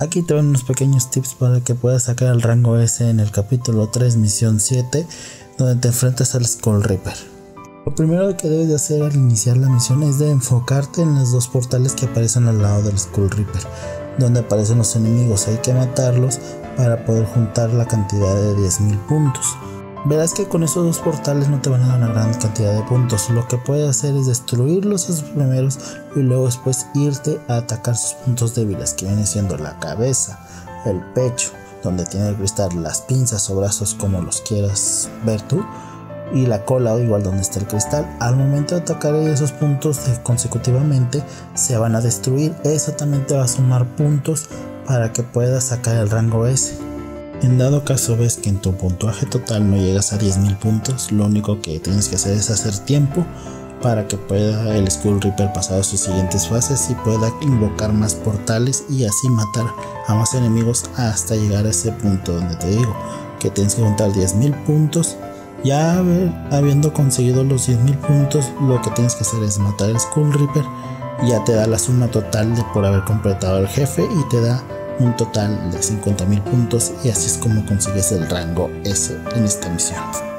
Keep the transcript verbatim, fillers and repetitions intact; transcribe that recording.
Aquí te van unos pequeños tips para que puedas sacar el rango S en el capítulo tres, misión siete, donde te enfrentas al Skull Reaper. Lo primero que debes de hacer al iniciar la misión es de enfocarte en los dos portales que aparecen al lado del Skull Reaper, donde aparecen los enemigos. Hay que matarlos para poder juntar la cantidad de diez mil puntos. Verás que con esos dos portales no te van a dar una gran cantidad de puntos. Lo que puedes hacer es destruirlos a sus primeros y luego después irte a atacar sus puntos débiles, que viene siendo la cabeza, el pecho, donde tiene el cristal, las pinzas o brazos, como los quieras ver tú, y la cola, o igual donde está el cristal. Al momento de atacar esos puntos consecutivamente se van a destruir. Eso también te va a sumar puntos para que puedas sacar el rango S. En dado caso ves que en tu puntuaje total no llegas a diez mil puntos, lo único que tienes que hacer es hacer tiempo para que pueda el Skull Reaper pasar a sus siguientes fases y pueda invocar más portales y así matar a más enemigos hasta llegar a ese punto donde te digo que tienes que juntar diez mil puntos. Ya haber, habiendo conseguido los diez mil puntos, lo que tienes que hacer es matar al Skull Reaper y ya te da la suma total de por haber completado el jefe y te da un total de cincuenta mil puntos, y así es como consigues el rango S en esta misión.